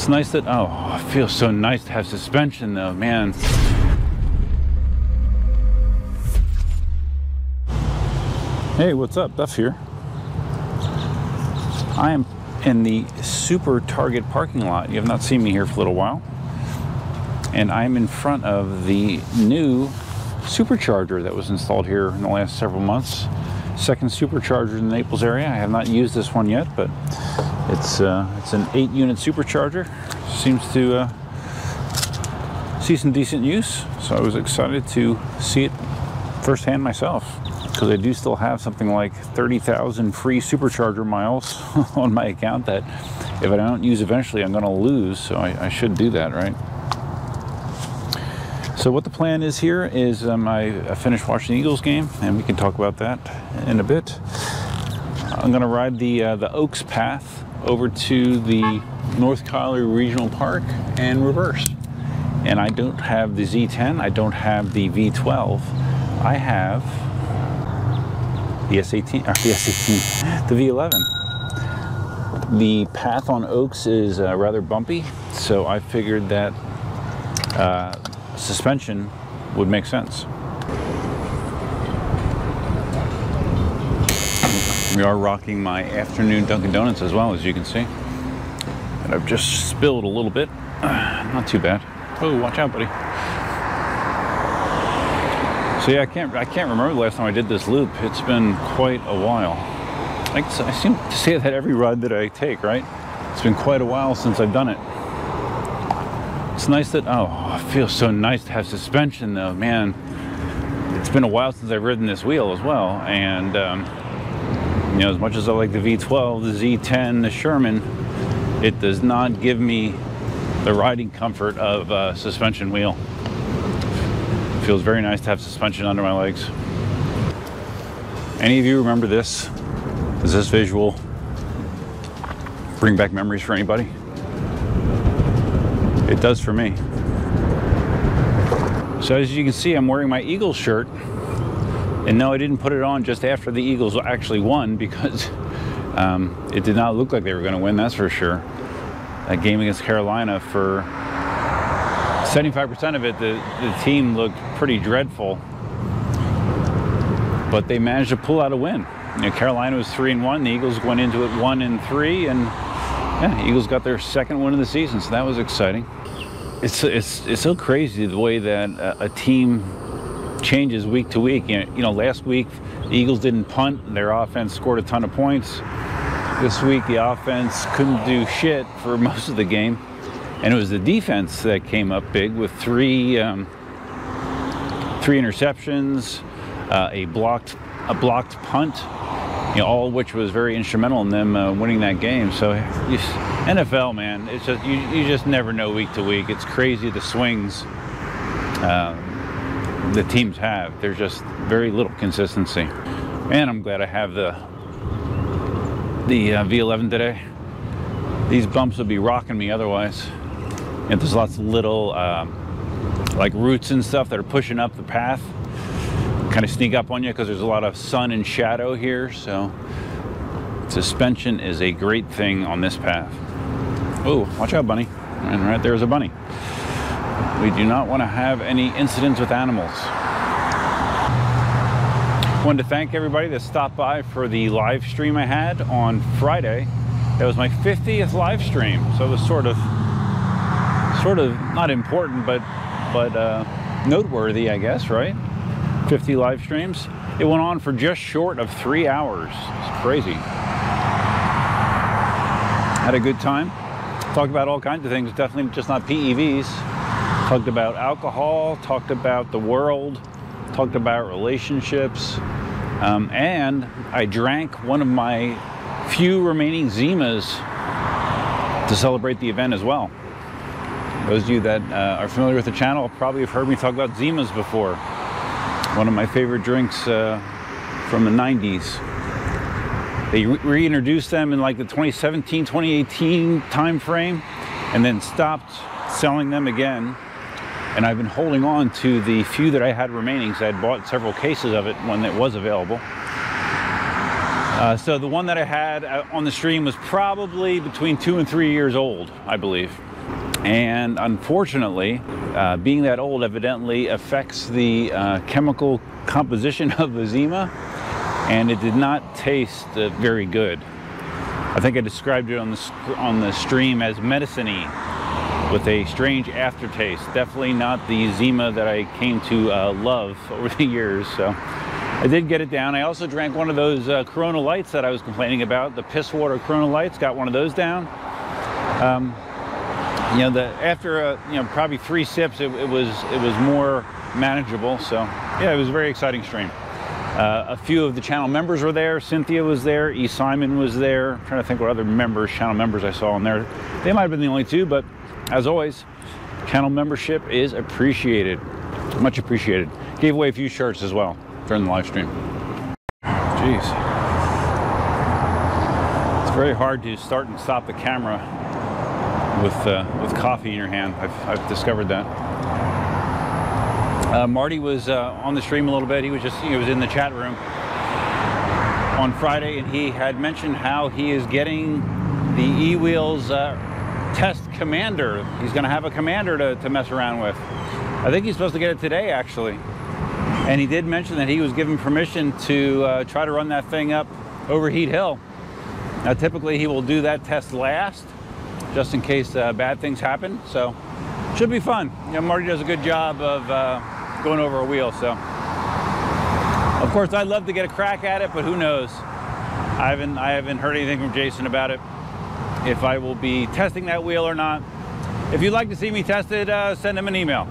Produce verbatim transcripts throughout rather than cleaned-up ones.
It's nice that, oh, it feels so nice to have suspension though, man. Hey, what's up? Duff here. I am in the Super Target parking lot. You have not seen me here for a little while. And I'm in front of the new supercharger that was installed here in the last several months. Second supercharger in the Naples area. I have not used this one yet, but it's uh, it's an eight unit supercharger. Seems to uh, see some decent use, so I was excited to see it firsthand myself, because I do still have something like thirty thousand free supercharger miles on my account that if I don't use eventually, I'm going to lose, so I, I should do that, right? So what the plan is here is um, I, I finished watching the Eagles game, and we can talk about that in a bit. I'm going to ride the uh, the Oaks path over to the North Collier Regional Park and reverse. And I don't have the Z ten, I don't have the V twelve, I have the S eighteen, or the S eighteen, the V eleven. The path on Oaks is uh, rather bumpy, so I figured that Uh, suspension would make sense. We are rocking my afternoon Dunkin' Donuts as well, as you can see. And I've just spilled a little bit. Uh, not too bad. Oh, watch out, buddy. So yeah, I can't I can't remember the last time I did this loop. It's been quite a while. I, I seem to say that every ride that I take, right? It's been quite a while since I've done it. It's nice that, oh, it feels so nice to have suspension though, man. It's been a while since I've ridden this wheel as well, and um, you know, as much as I like the V twelve, the Z ten, the Sherman, it does not give me the riding comfort of a suspension wheel. It feels very nice to have suspension under my legs. Any of you remember this? Does this visual bring back memories for anybody? It does for me. So as you can see, I'm wearing my Eagles shirt. And no, I didn't put it on just after the Eagles actually won, because um, it did not look like they were going to win, that's for sure. That game against Carolina, for seventy-five percent of it, the, the team looked pretty dreadful. But they managed to pull out a win. You know, Carolina was three and one. The Eagles went into it one and three, and yeah, Eagles got their second win of the season, so that was exciting. It's it's it's so crazy the way that a, a team changes week to week. You know, you know, last week the Eagles didn't punt; their offense scored a ton of points. This week the offense couldn't do shit for most of the game, and it was the defense that came up big with three um, three interceptions, uh, a blocked a blocked punt. You know, all of which was very instrumental in them uh, winning that game. So, you, N F L, man, it's just you, you just never know week to week. It's crazy the swings uh, the teams have. There's just very little consistency. And I'm glad I have the the uh, V eleven today. These bumps would be rocking me otherwise. And there's lots of little uh, like roots and stuff that are pushing up the path. Kind of sneak up on you because there's a lot of sun and shadow here, so suspension is a great thing on this path. Oh, watch out, bunny. And right there's a bunny. We do not want to have any incidents with animals. Wanted to thank everybody that stopped by for the live stream I had on Friday. That was my fiftieth live stream, so it was sort of sort of not important but but uh, noteworthy, I guess, right? fifty live streams. It went on for just short of three hours. It's crazy. Had a good time. Talked about all kinds of things, definitely just not P E Vs. Talked about alcohol, talked about the world, talked about relationships. Um, and I drank one of my few remaining Zimas to celebrate the event as well. Those of you that uh, are familiar with the channel probably have heard me talk about Zimas before. One of my favorite drinks uh, from the nineties. They re reintroduced them in like the twenty seventeen, twenty eighteen time frame, and then stopped selling them again. And I've been holding on to the few that I had remaining, because I had bought several cases of it when it was available. Uh, so the one that I had on the stream was probably between two and three years old, I believe. And unfortunately, uh, being that old evidently affects the uh, chemical composition of the Zima, and it did not taste uh, very good. I think I described it on the, on the stream as medicine-y, with a strange aftertaste. Definitely not the Zima that I came to uh, love over the years, so I did get it down. I also drank one of those uh, Corona Lights that I was complaining about, the piss water Corona Lights, got one of those down. Um, you know, the, after uh, you know, probably three sips, it, it, was, it was more manageable, so yeah, it was a very exciting stream. Uh, a few of the channel members were there. Cynthia was there, E Simon was there. I'm trying to think what other members, channel members I saw in there. They might have been the only two, but as always, channel membership is appreciated. Much appreciated. Gave away a few shirts as well during the live stream. Jeez. It's very hard to start and stop the camera with, uh, with coffee in your hand. I've, I've discovered that. Uh, Marty was uh, on the stream a little bit. He was just, he was in the chat room on Friday, and he had mentioned how he is getting the E-wheels uh, test commander. He's going to have a commander to, to mess around with. I think he's supposed to get it today, actually. And he did mention that he was given permission to uh, try to run that thing up over Heat Hill. Now, typically, he will do that test last, just in case uh, bad things happen. So, should be fun. You know, Marty does a good job of... Uh, going over a wheel, so of course I'd love to get a crack at it, but who knows. I haven't I haven't heard anything from Jason about it, if I will be testing that wheel or not. If you'd like to see me tested, uh, send him an email.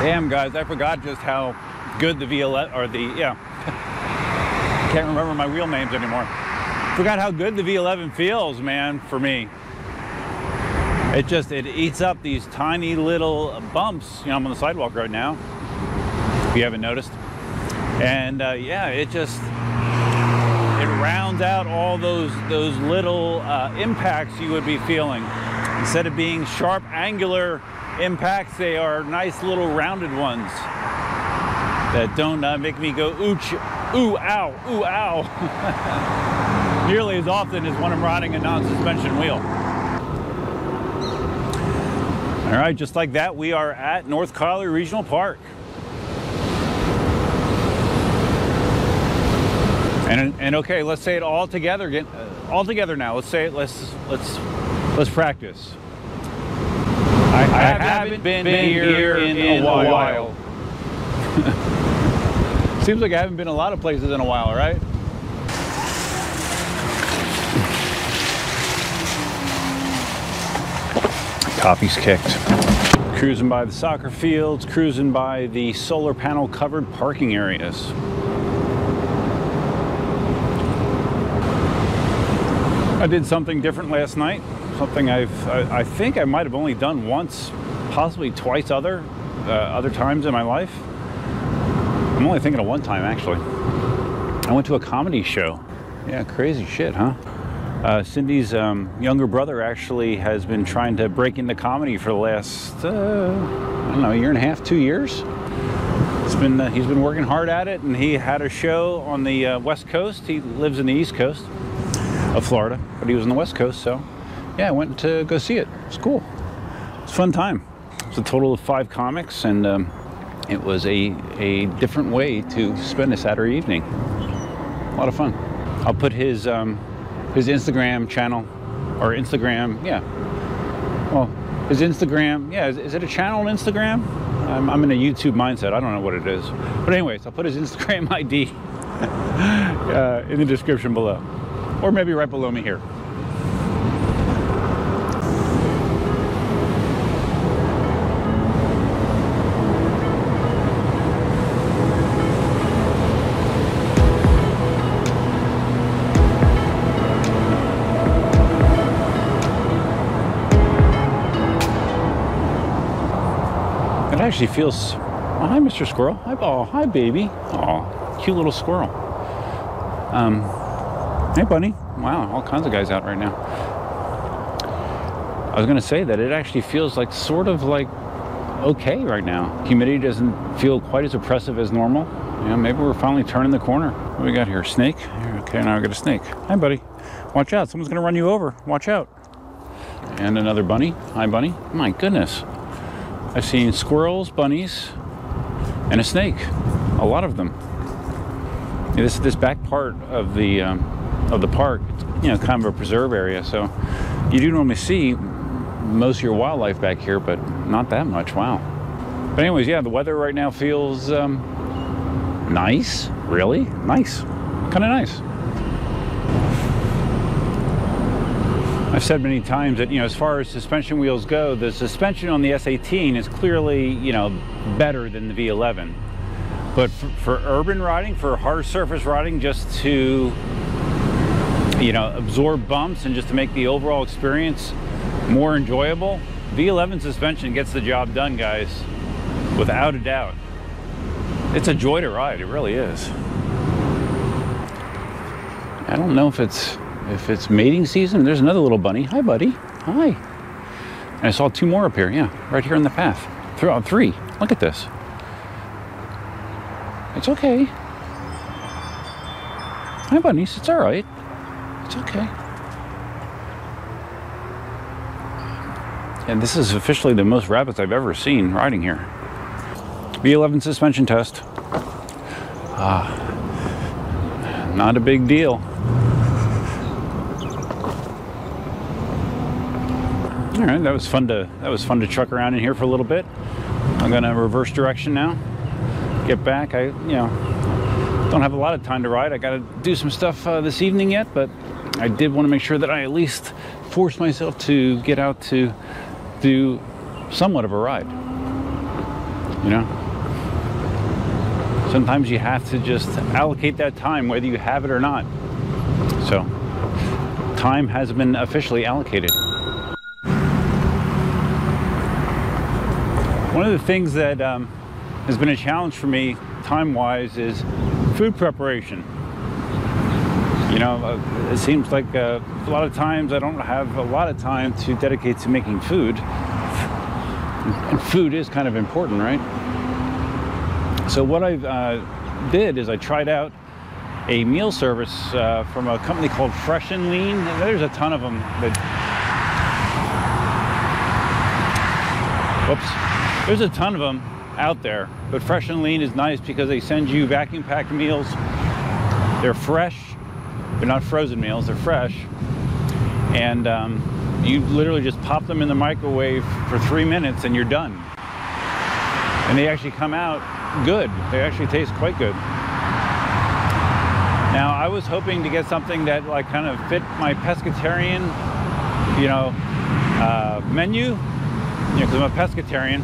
Damn guys, I forgot just how good the V eleven, or the, yeah, can't remember my wheel names anymore. Forgot how good the V eleven feels, man, for me. It just, it eats up these tiny little bumps. You know, I'm on the sidewalk right now, if you haven't noticed. And uh, yeah, it just, it rounds out all those, those little uh, impacts you would be feeling. Instead of being sharp, angular impacts, they are nice little rounded ones that don't uh, make me go, ooch, ooh, ow, ooh, ow. Nearly as often as when I'm riding a non-suspension wheel. All right, just like that, we are at North Collier Regional Park. And and okay, let's say it all together again. All together now. Let's say it. Let's let's let's practice. I, I haven't, haven't been, been here, here in, in a while. while. Seems like I haven't been a lot of places in a while, right? Coffee's kicked. Cruising by the soccer fields, cruising by the solar panel covered parking areas. I did something different last night, something I've, I, I think I might have only done once, possibly twice other, uh, other times in my life. I'm only thinking of one time, actually. I went to a comedy show. Yeah, crazy shit, huh? Uh, Cindy's um, younger brother actually has been trying to break into comedy for the last, uh, I don't know, a year and a half, two years. It's been, uh, he's been working hard at it, and he had a show on the uh, West Coast. He lives in the East Coast of Florida, but he was on the West Coast, so yeah, I went to go see it. It's cool. It's a fun time. It's a total of five comics, and um, it was a, a different way to spend a Saturday evening. A lot of fun. I'll put his... Um, his Instagram channel, or Instagram, yeah. Well, his Instagram, yeah, is, is it a channel on Instagram? I'm, I'm in a YouTube mindset, I don't know what it is. But anyways, I'll put his Instagram I D uh, in the description below. Or maybe right below me here. Actually feels, oh, hi Mister Squirrel, hi, oh, hi baby, oh, cute little squirrel. Um, hey bunny, wow, all kinds of guys out right now. I was gonna say that it actually feels like, sort of like, okay right now. Humidity doesn't feel quite as oppressive as normal. Yeah, maybe we're finally turning the corner. What do we got here? Snake? Okay, now we got a snake. Hi, buddy. Watch out. Someone's going to run you over. Watch out. And another bunny. Hi, bunny. My goodness. I've seen squirrels, bunnies, and a snake. A lot of them. This this back part of the um, of the park, you know, kind of a preserve area. So you do normally see most of your wildlife back here, but not that much. Wow. But anyways, yeah, the weather right now feels um, nice. Really nice. Kind of nice. I've said many times that, you know, as far as suspension wheels go, the suspension on the S eighteen is clearly, you know, better than the V eleven. But for, for urban riding, for hard surface riding, just to, you know, absorb bumps and just to make the overall experience more enjoyable, V eleven suspension gets the job done, guys, without a doubt. It's a joy to ride, it really is. I don't know if it's if it's mating season. There's another little bunny. Hi, buddy. Hi. And I saw two more up here. Yeah, right here on the path. Three. Look at this. It's okay. Hi, bunnies. It's all right. It's okay. And this is officially the most rabbits I've ever seen riding here. V eleven suspension test. Ah, not a big deal. All right, that was fun to that was fun to truck around in here for a little bit. I'm gonna reverse direction now. Get back. I, you know, don't have a lot of time to ride. I got to do some stuff uh, this evening yet, but I did want to make sure that I at least forced myself to get out to do somewhat of a ride. You know, sometimes you have to just allocate that time, whether you have it or not. So, time has been officially allocated. One of the things that um, has been a challenge for me time-wise is food preparation. You know, it seems like uh, a lot of times I don't have a lot of time to dedicate to making food, and food is kind of important, right? So what I uh, did is I tried out a meal service uh, from a company called Fresh and Lean. There's a ton of them that, whoops, there's a ton of them out there, but Fresh and Lean is nice because they send you vacuum packed meals. They're fresh, they're not frozen meals, they're fresh, and um, you literally just pop them in the microwave for three minutes and you're done. And they actually come out good. They actually taste quite good. Now I was hoping to get something that like kind of fit my pescatarian, you know, uh, menu, you know, because I'm a pescatarian.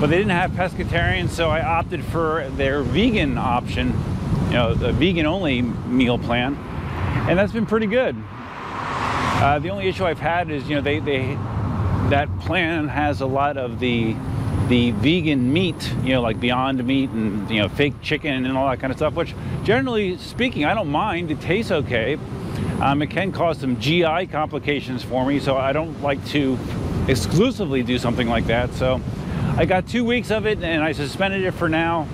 But they didn't have pescatarian, so I opted for their vegan option, you know, the vegan-only meal plan, and that's been pretty good. Uh, the only issue I've had is, you know, they, they that plan has a lot of the the vegan meat, you know, like Beyond Meat and, you know, fake chicken and all that kind of stuff, which generally speaking, I don't mind. It tastes okay. Um, it can cause some G I complications for me, so I don't like to exclusively do something like that. So I got two weeks of it and I suspended it for now.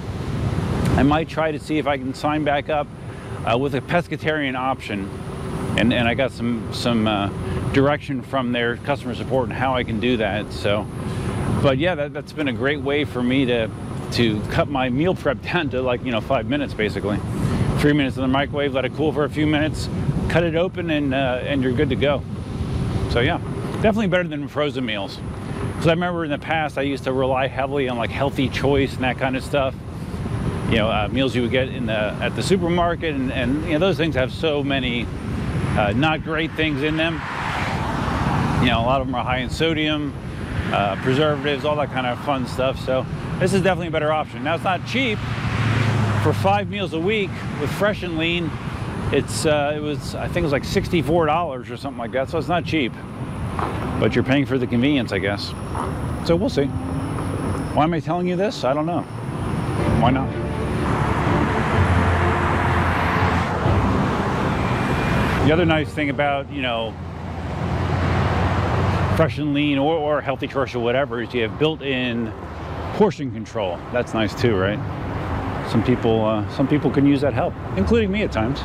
I might try to see if I can sign back up uh, with a pescatarian option. And, and I got some, some uh, direction from their customer support and how I can do that. So, but yeah, that, that's been a great way for me to, to cut my meal prep down to like, you know, five minutes basically. Three minutes in the microwave, let it cool for a few minutes, cut it open and, uh, and you're good to go. So yeah, definitely better than frozen meals. Because I remember in the past I used to rely heavily on like Healthy Choice and that kind of stuff, you know, uh, meals you would get in the at the supermarket, and, and you know, those things have so many uh, not great things in them. You know, a lot of them are high in sodium, uh, preservatives, all that kind of fun stuff. So this is definitely a better option. Now, it's not cheap. For five meals a week with Fresh and Lean, it's uh, it was I think it was like sixty-four dollars or something like that. So it's not cheap. But you're paying for the convenience, I guess. So we'll see. Why am I telling you this? I don't know. Why not? The other nice thing about, you know, Fresh and Lean or, or Healthy Choice or whatever is you have built-in portion control. That's nice too, right? some people, uh, some people can use that help, including me at times.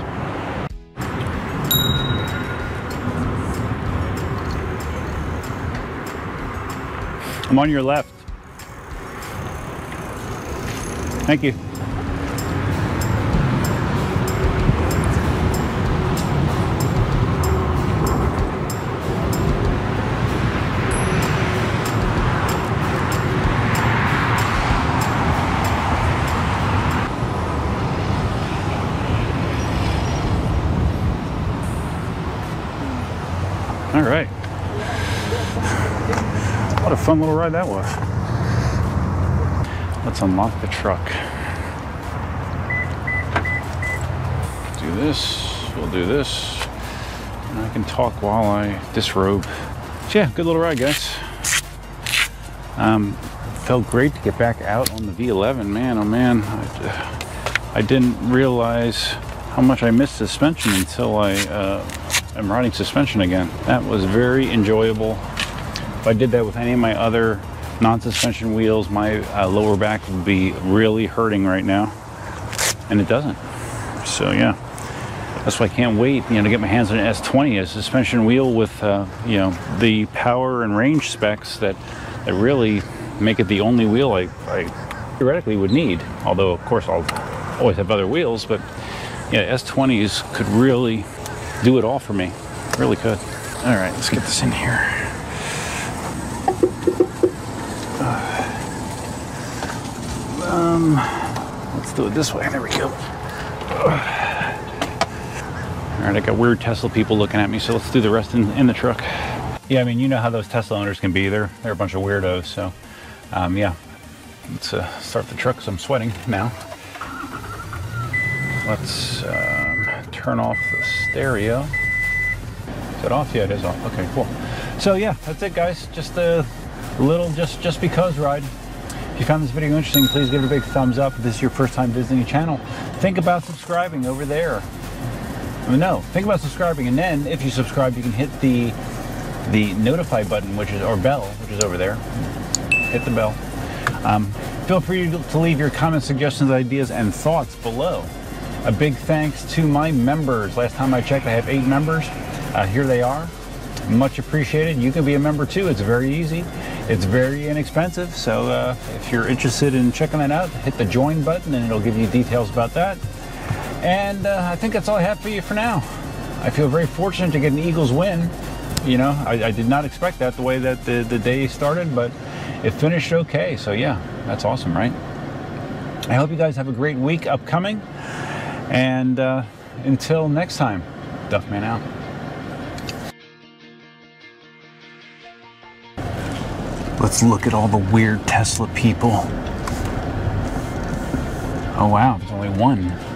I'm on your left. Thank you. All right. What a fun little ride that was. Let's unlock the truck. Do this, we'll do this. And I can talk while I disrobe. So yeah, good little ride, guys. Um, felt great to get back out on the V eleven, man, oh man. I, I didn't realize how much I missed suspension until I, uh, I'm riding suspension again. That was very enjoyable. If I did that with any of my other non-suspension wheels, my uh, lower back would be really hurting right now, and it doesn't. So yeah, that's why I can't wait, you know, to get my hands on an S twenty, a suspension wheel with uh, you know, the power and range specs that that really make it the only wheel I, I theoretically would need. Although of course I'll always have other wheels, but yeah, S twenties could really do it all for me. Really could. All right, let's get this in here. Um, let's do it this way. There we go. All right, I got weird Tesla people looking at me, so let's do the rest in, in the truck. Yeah, I mean, you know how those Tesla owners can be. They're, they're a bunch of weirdos, so um, yeah. Let's uh, start the truck because I'm sweating now. Let's um, turn off the stereo. Is it off? Yeah, it is off. Okay, cool. So yeah, that's it, guys. Just a little just just because ride. If you found this video interesting, please give it a big thumbs up. If this is your first time visiting the channel, think about subscribing over there. I mean, no, think about subscribing, and then if you subscribe, you can hit the the notify button, which is, or bell, which is over there. Hit the bell. Um, feel free to leave your comments, suggestions, ideas, and thoughts below. A big thanks to my members. Last time I checked, I have eight members. Uh, here they are. Much appreciated. You can be a member too. It's very easy. It's very inexpensive. So uh, if you're interested in checking that out, hit the join button and it'll give you details about that. And uh, I think that's all I have for you for now. I feel very fortunate to get an Eagles win. You know, I, I did not expect that the way that the, the day started, but it finished okay. So yeah, that's awesome, right? I hope you guys have a great week upcoming. And uh, until next time, Duffman out. Let's look at all the weird Tesla people. Oh wow, there's only one.